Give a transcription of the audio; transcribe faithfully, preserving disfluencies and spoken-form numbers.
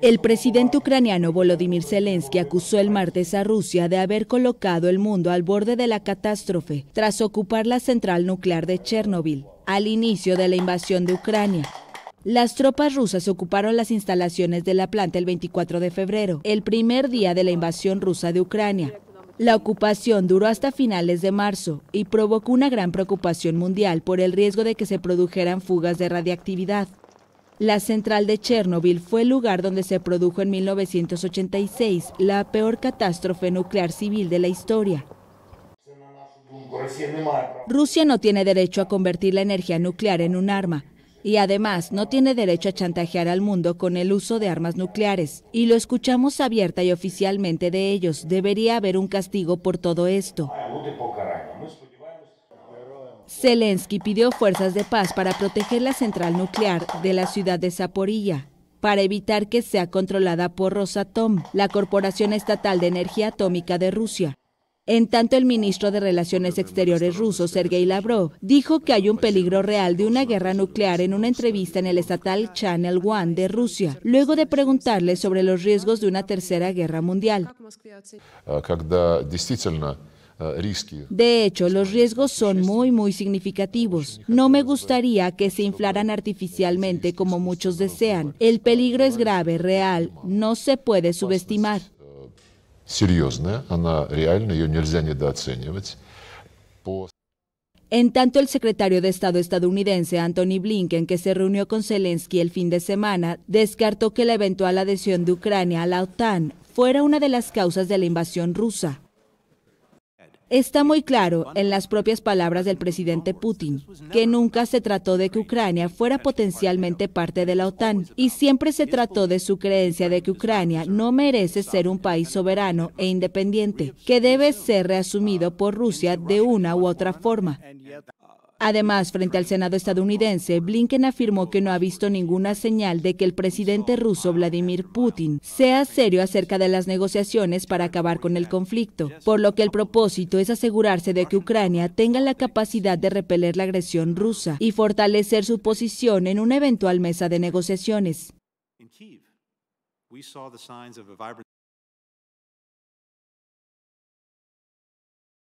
El presidente ucraniano Volodymyr Zelensky acusó el martes a Rusia de haber colocado el mundo al borde de la catástrofe tras ocupar la central nuclear de Chernóbyl al inicio de la invasión de Ucrania. Las tropas rusas ocuparon las instalaciones de la planta el veinticuatro de febrero, el primer día de la invasión rusa de Ucrania. La ocupación duró hasta finales de marzo y provocó una gran preocupación mundial por el riesgo de que se produjeran fugas de radiactividad. La central de Chernóbil fue el lugar donde se produjo en mil novecientos ochenta y seis la peor catástrofe nuclear civil de la historia. Rusia no tiene derecho a convertir la energía nuclear en un arma y además no tiene derecho a chantajear al mundo con el uso de armas nucleares. Y lo escuchamos abierta y oficialmente de ellos. Debería haber un castigo por todo esto. Zelensky pidió fuerzas de paz para proteger la central nuclear de la ciudad de Zaporiyia, para evitar que sea controlada por Rosatom, la Corporación Estatal de Energía Atómica de Rusia. En tanto, el ministro de Relaciones Exteriores ruso, Sergei Lavrov, dijo que hay un peligro real de una guerra nuclear en una entrevista en el estatal Channel One de Rusia, luego de preguntarle sobre los riesgos de una tercera guerra mundial. De hecho, los riesgos son muy, muy significativos. No me gustaría que se inflaran artificialmente como muchos desean. El peligro es grave, real, no se puede subestimar. En tanto, el secretario de Estado estadounidense Anthony Blinken, que se reunió con Zelensky el fin de semana, descartó que la eventual adhesión de Ucrania a la OTAN fuera una de las causas de la invasión rusa. Está muy claro, en las propias palabras del presidente Putin, que nunca se trató de que Ucrania fuera potencialmente parte de la OTAN y siempre se trató de su creencia de que Ucrania no merece ser un país soberano e independiente, que debe ser reasumido por Rusia de una u otra forma. Además, frente al Senado estadounidense, Blinken afirmó que no ha visto ninguna señal de que el presidente ruso Vladimir Putin sea serio acerca de las negociaciones para acabar con el conflicto, por lo que el propósito es asegurarse de que Ucrania tenga la capacidad de repeler la agresión rusa y fortalecer su posición en una eventual mesa de negociaciones.